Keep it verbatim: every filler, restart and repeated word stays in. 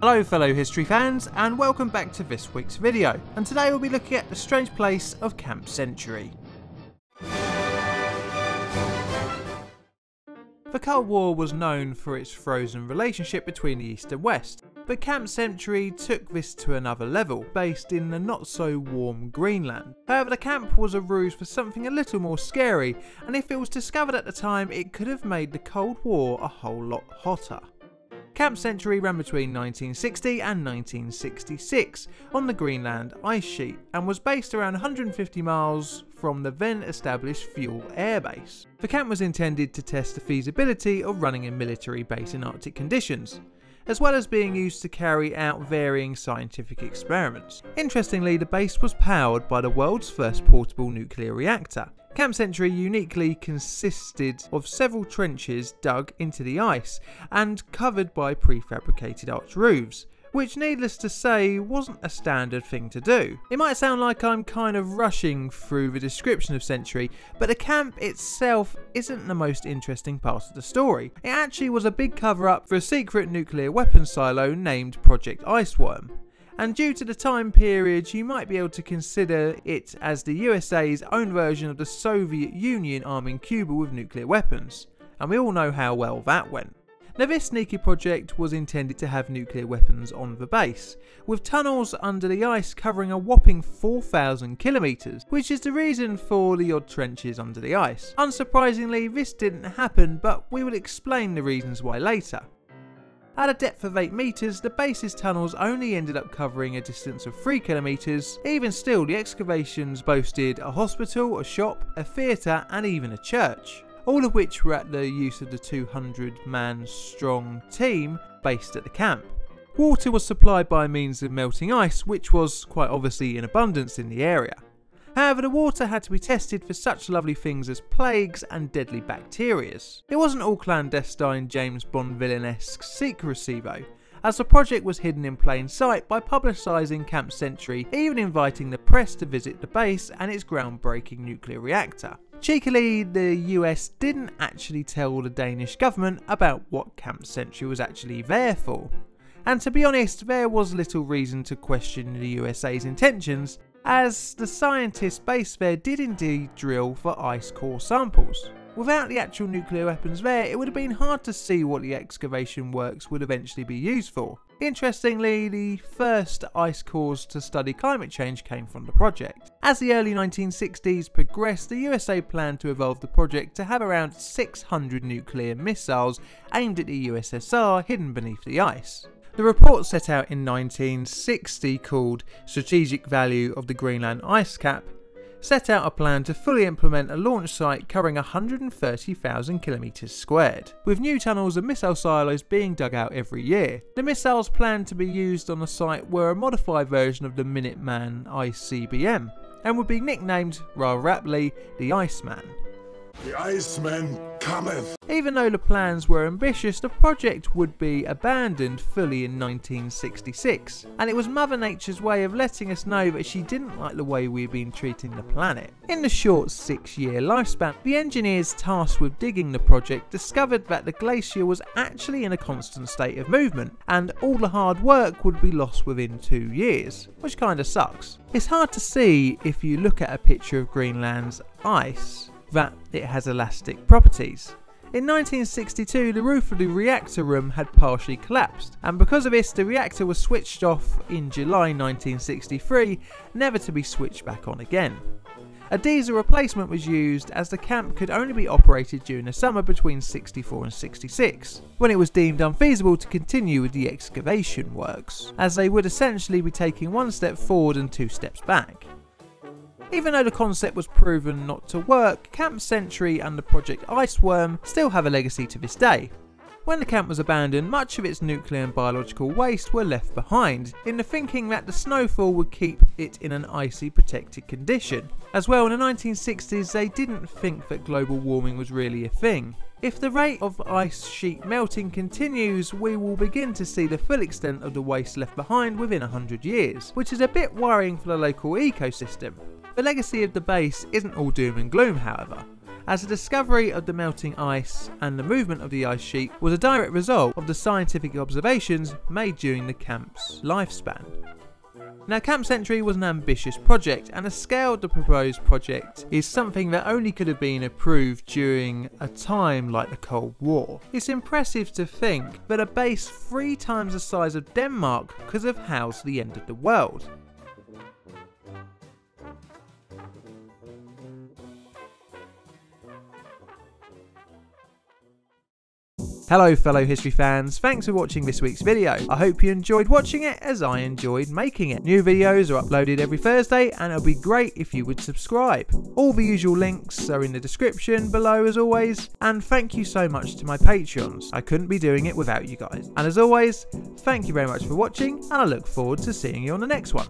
Hello fellow history fans and welcome back to this week's video, and today we'll be looking at the strange place of Camp Century. The Cold War was known for its frozen relationship between the East and West, but Camp Century took this to another level, based in the not so warm Greenland. However, the camp was a ruse for something a little more scary, and if it was discovered at the time it could have made the Cold War a whole lot hotter. Camp Century ran between nineteen sixty and nineteen sixty-six on the Greenland ice sheet and was based around one hundred fifty miles from the then established Thule Air Base. The camp was intended to test the feasibility of running a military base in Arctic conditions, as well as being used to carry out varying scientific experiments. Interestingly, the base was powered by the world's first portable nuclear reactor. Camp Century uniquely consisted of several trenches dug into the ice and covered by prefabricated arch roofs, which needless to say wasn't a standard thing to do. It might sound like I'm kind of rushing through the description of Century, but the camp itself isn't the most interesting part of the story. It actually was a big cover up for a secret nuclear weapons silo named Project Iceworm. And due to the time period, you might be able to consider it as the U S A's own version of the Soviet Union arming Cuba with nuclear weapons, and we all know how well that went. Now, this sneaky project was intended to have nuclear weapons on the base, with tunnels under the ice covering a whopping four thousand kilometres, which is the reason for the odd trenches under the ice. Unsurprisingly, this didn't happen, but we will explain the reasons why later. At a depth of eight metres, the base's tunnels only ended up covering a distance of three kilometres. Even still, the excavations boasted a hospital, a shop, a theatre and even a church, all of which were at the use of the two hundred man strong team based at the camp. Water was supplied by means of melting ice, which was quite obviously in abundance in the area. However, the water had to be tested for such lovely things as plagues and deadly bacteria. It wasn't all clandestine James Bond villain-esque secrecy though, as the project was hidden in plain sight by publicising Camp Century, even inviting the press to visit the base and its groundbreaking nuclear reactor. Cheekily, the U S didn't actually tell the Danish government about what Camp Century was actually there for, and to be honest, there was little reason to question the U S A's intentions, as the scientists based there did indeed drill for ice core samples. Without the actual nuclear weapons there, it would have been hard to see what the excavation works would eventually be used for. Interestingly, the first ice cores to study climate change came from the project. As the early nineteen sixties progressed, the U S A planned to evolve the project to have around six hundred nuclear missiles aimed at the U S S R hidden beneath the ice. The report set out in nineteen sixty, called Strategic Value of the Greenland Ice Cap, set out a plan to fully implement a launch site covering one hundred thirty thousand kilometres squared, with new tunnels and missile silos being dug out every year. The missiles planned to be used on the site were a modified version of the Minuteman I C B M, and would be nicknamed Rapley the Iceman. The Iceman cometh! Even though the plans were ambitious, the project would be abandoned fully in nineteen sixty-six, and it was Mother Nature's way of letting us know that she didn't like the way we've been treating the planet. In the short six year lifespan, the engineers tasked with digging the project discovered that the glacier was actually in a constant state of movement, and all the hard work would be lost within two years, which kinda sucks. It's hard to see if you look at a picture of Greenland's ice that it has elastic properties. In nineteen sixty-two, the roof of the reactor room had partially collapsed, and because of this the reactor was switched off in July nineteen sixty-three, never to be switched back on again. A diesel replacement was used, as the camp could only be operated during the summer between sixty-four and sixty-six, when it was deemed unfeasible to continue with the excavation works, as they would essentially be taking one step forward and two steps back. Even though the concept was proven not to work, Camp Century and the Project Iceworm still have a legacy to this day. When the camp was abandoned, much of its nuclear and biological waste were left behind, in the thinking that the snowfall would keep it in an icy, protected condition. As well, in the nineteen sixties they didn't think that global warming was really a thing. If the rate of ice sheet melting continues, we will begin to see the full extent of the waste left behind within one hundred years, which is a bit worrying for the local ecosystem. The legacy of the base isn't all doom and gloom, however, as the discovery of the melting ice and the movement of the ice sheet was a direct result of the scientific observations made during the camp's lifespan. Now, Camp Century was an ambitious project, and the scale of the proposed project is something that only could have been approved during a time like the Cold War. It's impressive to think that a base three times the size of Denmark could have housed the end of the world. Hello fellow history fans, thanks for watching this week's video. I hope you enjoyed watching it as I enjoyed making it. New videos are uploaded every Thursday, and it would be great if you would subscribe. All the usual links are in the description below as always, and thank you so much to my Patreons. I couldn't be doing it without you guys. And as always, thank you very much for watching, and I look forward to seeing you on the next one.